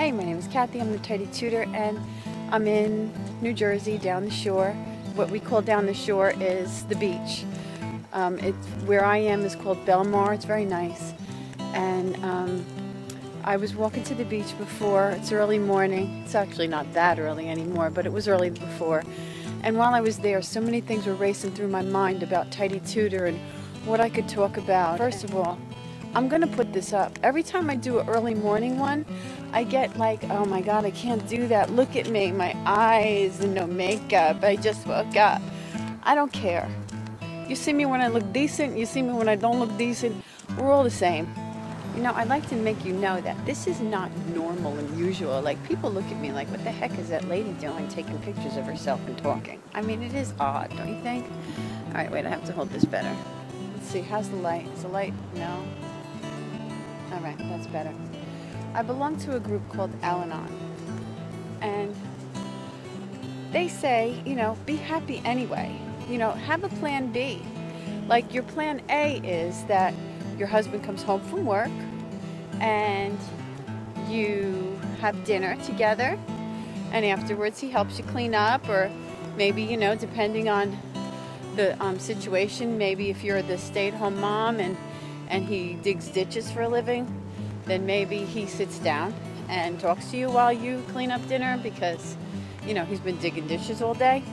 Hey, my name is Kathy. I'm the Tidy Tutor, and I'm in New Jersey, down the shore. What we call down the shore is the beach. Where I am is called Belmar. It's very nice. And I was walking to the beach before. It's early morning. It's actually not that early anymore, but it was early before. And while I was there, so many things were racing through my mind about Tidy Tutor and what I could talk about. First of all, I'm going to put this up. Every time I do an early morning one, I get like, oh my God, I can't do that. Look at me, my eyes and no makeup. I just woke up. I don't care. You see me when I look decent. You see me when I don't look decent. We're all the same. You know, I'd like to make you know that this is not normal and usual. Like, people look at me like, what the heck is that lady doing taking pictures of herself and talking? I mean, it is odd, don't you think? All right, wait, I have to hold this better. Let's see, how's the light? Is the light? No. All right, that's better. I belong to a group called Al-Anon, and they say, you know, be happy anyway. You know, have a plan B. Like, your plan A is that your husband comes home from work and you have dinner together, and afterwards he helps you clean up, or maybe, you know, depending on the situation, maybe if you're the stay-at-home mom and he digs ditches for a living, then maybe he sits down and talks to you while you clean up dinner because, you know, he's been digging ditches all day.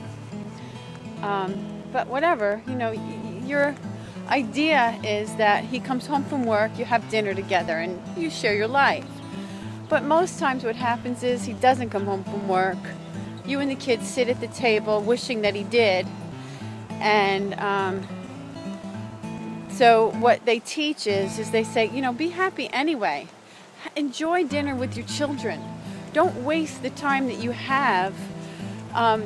But whatever, you know, you're idea is that he comes home from work, you have dinner together, and you share your life. But most times what happens is he doesn't come home from work. You and the kids sit at the table wishing that he did. And so what they teach is they say, you know, be happy anyway. Enjoy dinner with your children. Don't waste the time that you have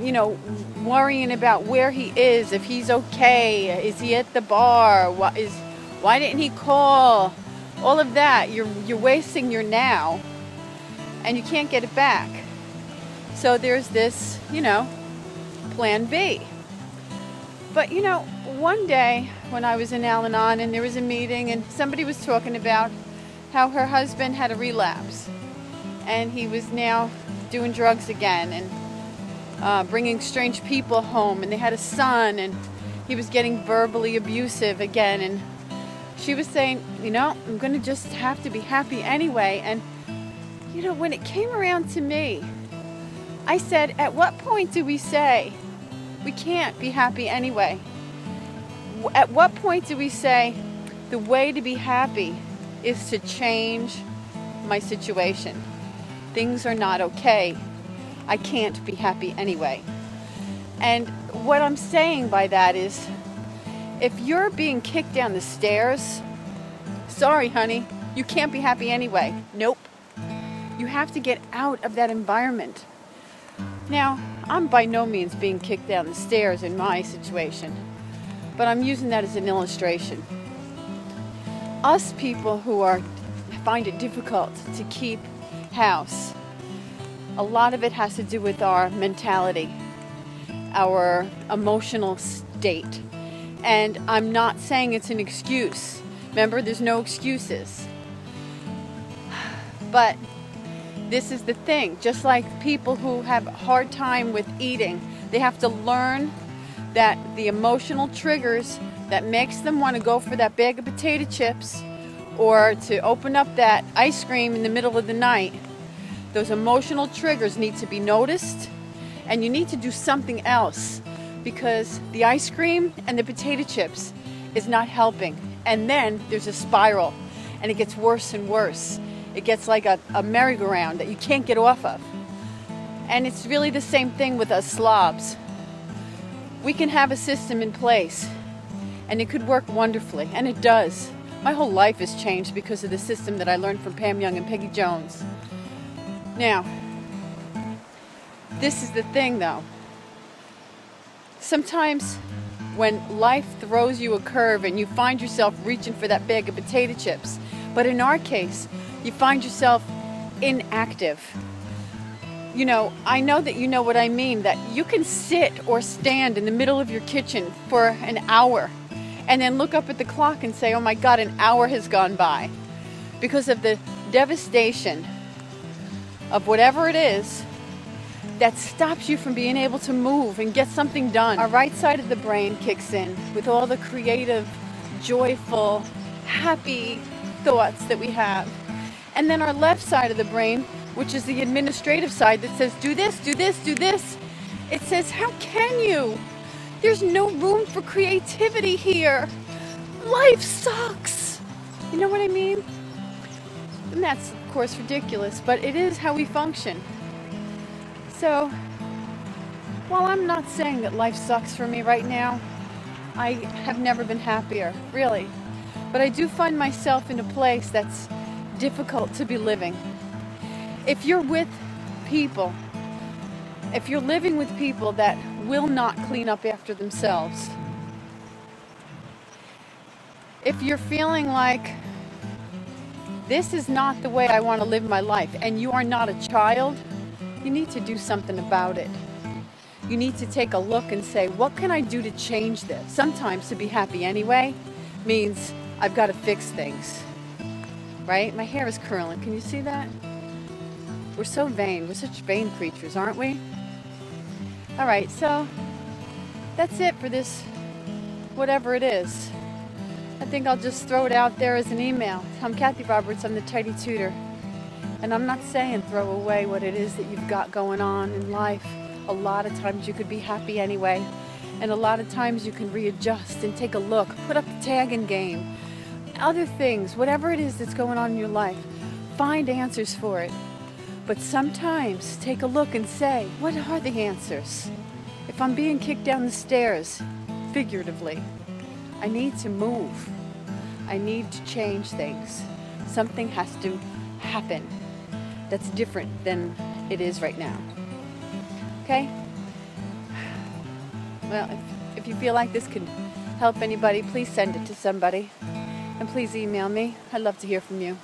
you know, worrying about where he is, if he's okay, is he at the bar, why didn't he call, all of that. You're wasting your now, and you can't get it back. So there's this, you know, plan B. But, you know, one day when I was in Al-Anon and there was a meeting, and somebody was talking about how her husband had a relapse, and he was now doing drugs again, and bringing strange people home, and they had a son, and he was getting verbally abusive again. And she was saying, you know, I'm gonna just have to be happy anyway. And, you know, when it came around to me, I said, at what point do we say we can't be happy anyway? At what point do we say the way to be happy is to change my situation? Things are not okay. I can't be happy anyway. And what I'm saying by that is, if you're being kicked down the stairs, sorry honey, you can't be happy anyway. Nope. You have to get out of that environment. Now, I'm by no means being kicked down the stairs in my situation, but I'm using that as an illustration. Us people who find it difficult to keep house, a lot of it has to do with our mentality, our emotional state. And I'm not saying it's an excuse. Remember, there's no excuses. But this is the thing. Just like people who have a hard time with eating, they have to learn that the emotional triggers that makes them want to go for that bag of potato chips or to open up that ice cream in the middle of the night, those emotional triggers need to be noticed, and you need to do something else, because the ice cream and the potato chips is not helping. And then there's a spiral, and it gets worse and worse. It gets like a merry-go-round that you can't get off of. And it's really the same thing with us slobs. We can have a system in place, and it could work wonderfully, and it does. My whole life has changed because of the system that I learned from Pam Young and Peggy Jones. Now, this is the thing though. Sometimes when life throws you a curve and you find yourself reaching for that bag of potato chips, but in our case, you find yourself inactive. You know, I know that you know what I mean, that you can sit or stand in the middle of your kitchen for an hour and then look up at the clock and say, oh my God, an hour has gone by, because of the devastation of whatever it is that stops you from being able to move and get something done. Our right side of the brain kicks in with all the creative, joyful, happy thoughts that we have. And then our left side of the brain, which is the administrative side that says, do this, do this, do this. It says, how can you? There's no room for creativity here. Life sucks. You know what I mean? And that's, of course, ridiculous, but it is how we function. So, while I'm not saying that life sucks for me right now, I have never been happier, really. But I do find myself in a place that's difficult to be living. If you're with people, if you're living with people that will not clean up after themselves, if you're feeling like this is not the way I want to live my life and you are not a child, you need to do something about it. You need to take a look and say, what can I do to change this? Sometimes to be happy anyway means I've got to fix things, right? My hair is curling. Can you see that? We're so vain. We're such vain creatures, aren't we? All right, so that's it for this, whatever it is. I think I'll just throw it out there as an email. I'm Kathy Roberts. I'm the Tidy Tutor. And I'm not saying throw away what it is that you've got going on in life. A lot of times you could be happy anyway. And a lot of times you can readjust and take a look. Put up the tag in game. Other things, whatever it is that's going on in your life, find answers for it. But sometimes take a look and say, what are the answers? If I'm being kicked down the stairs, figuratively, I need to move. I need to change things. Something has to happen that's different than it is right now. Okay? Well, if you feel like this could help anybody, please send it to somebody. And please email me. I'd love to hear from you.